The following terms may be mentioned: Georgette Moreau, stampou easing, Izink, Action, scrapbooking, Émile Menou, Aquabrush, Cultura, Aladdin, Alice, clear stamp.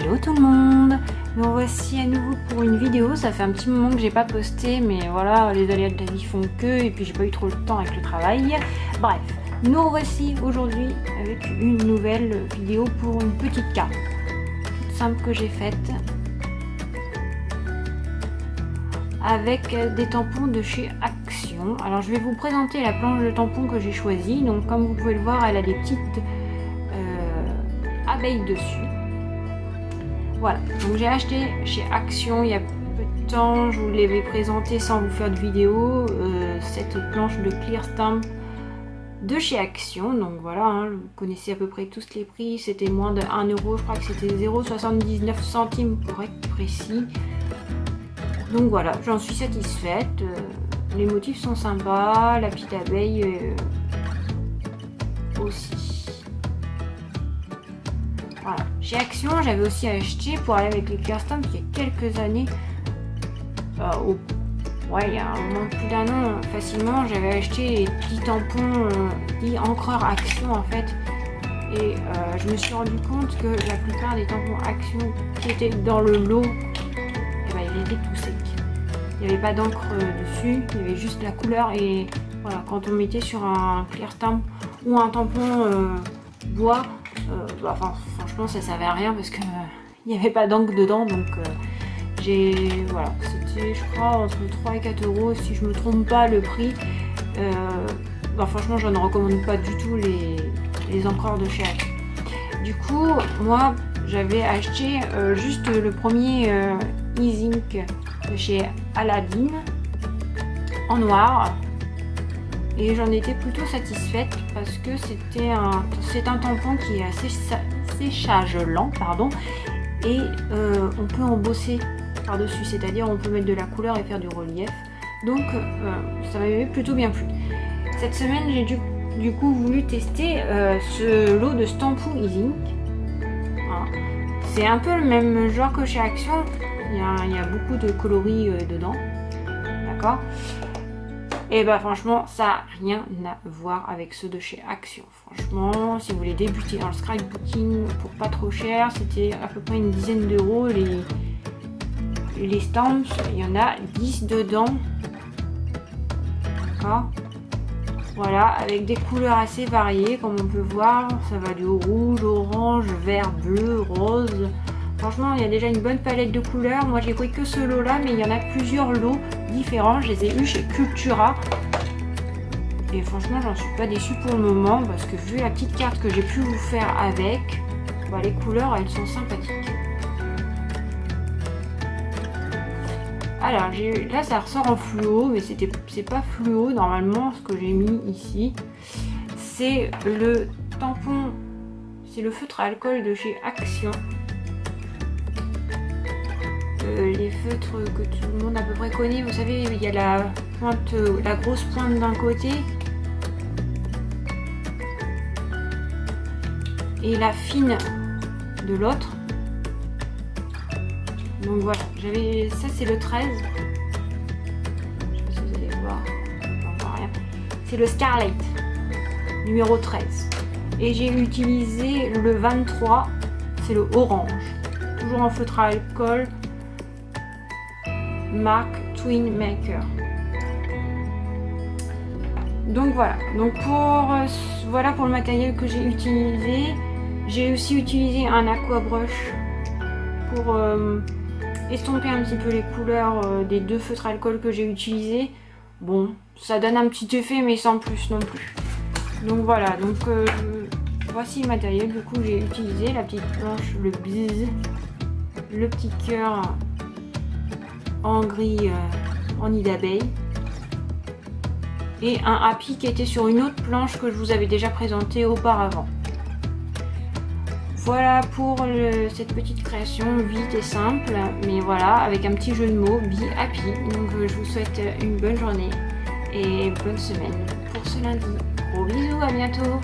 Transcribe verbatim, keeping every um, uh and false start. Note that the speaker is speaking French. Hello tout le monde, nous voici à nouveau pour une vidéo. Ça fait un petit moment que j'ai pas posté, mais voilà, les aléas de la vie font que, et puis j'ai pas eu trop le temps avec le travail. Bref, nous voici aujourd'hui avec une nouvelle vidéo pour une petite carte toute simple que j'ai faite avec des tampons de chez Action. Alors je vais vous présenter la planche de tampons que j'ai choisie. Donc comme vous pouvez le voir, elle a des petites euh, abeilles dessus. Voilà, donc j'ai acheté chez Action il y a peu de temps, je vous l'avais présenté sans vous faire de vidéo, euh, cette planche de clear stamp de chez Action. Donc voilà, hein, vous connaissez à peu près tous les prix, c'était moins de un euro, je crois que c'était zéro virgule soixante-dix-neuf centimes pour être précis. Donc voilà, j'en suis satisfaite, euh, les motifs sont sympas, la petite abeille euh, aussi. Voilà. Chez Action, j'avais aussi acheté pour aller avec les clear stamps il y a quelques années, euh, au... ouais, il y a au moins plus d'un an facilement, j'avais acheté les petits tampons euh, dits encreurs Action en fait, et euh, je me suis rendu compte que la plupart des tampons Action qui étaient dans le lot, eh ben, ils étaient tout secs. Il n'y avait pas d'encre dessus, il y avait juste la couleur, et voilà, quand on mettait sur un clear stamp ou un tampon euh, bois, euh, bah, enfin, franchement ça servait à rien parce que il euh, n'y avait pas d'encre dedans. Donc euh, j'ai, voilà, c'était je crois entre trois et quatre euros si je me trompe pas le prix. Euh, bah, franchement je ne recommande pas du tout les, les encreurs de chez Action. Du coup moi j'avais acheté euh, juste le premier euh, Izink de chez Aladdin en noir. Et j'en étais plutôt satisfaite parce que c'était un, c'est un tampon qui est assez séchage lent, pardon, et euh, on peut embosser par-dessus, c'est-à-dire on peut mettre de la couleur et faire du relief. Donc euh, ça m'avait plutôt bien plu. Cette semaine, j'ai du, du coup voulu tester euh, ce lot de stampou easing. Voilà. C'est un peu le même genre que chez Action. Il y a, il y a beaucoup de coloris euh, dedans, d'accord. Et bah franchement ça n'a rien à voir avec ceux de chez Action. Franchement si vous voulez débuter dans le scrapbooking pour pas trop cher, c'était à peu près une dizaine d'euros les, les stamps, il y en a dix dedans. D'accord. Voilà, avec des couleurs assez variées comme on peut voir, ça va du rouge, orange, vert, bleu, rose. Franchement il y a déjà une bonne palette de couleurs. Moi j'ai pris que ce lot là, mais il y en a plusieurs lots différents, je les ai eus chez Cultura et franchement j'en suis pas déçue pour le moment parce que vu la petite carte que j'ai pu vous faire avec, bah, les couleurs elles sont sympathiques. Alors là ça ressort en fluo, mais c'est pas fluo normalement. Ce que j'ai mis ici c'est le tampon, c'est le feutre à alcool de chez Action. Les feutres que tout le monde à peu près connaît, vous savez, il y a la pointe, la grosse pointe d'un côté et la fine de l'autre. Donc voilà, j'avais ça, c'est le treize. Je sais pas si vous allez voir, on voit rien. C'est le Scarlet numéro treize. Et j'ai utilisé le vingt-trois, c'est le orange. Toujours en feutre à alcool. Marque Twin Marker. Donc voilà, donc pour euh, voilà pour le matériel que j'ai utilisé. J'ai aussi utilisé un aquabrush pour euh, estomper un petit peu les couleurs euh, des deux feutres à alcool que j'ai utilisés. Bon, ça donne un petit effet mais sans plus non plus. Donc voilà, donc euh, voici le matériel. Du coup j'ai utilisé la petite planche, le bise, le petit cœur en gris, euh, en nid d'abeille, et un happy qui était sur une autre planche que je vous avais déjà présentée auparavant. Voilà pour le, cette petite création vite et simple, mais voilà, avec un petit jeu de mots, be happy. Donc euh, je vous souhaite une bonne journée et bonne semaine pour ce lundi. Gros bisous, à bientôt.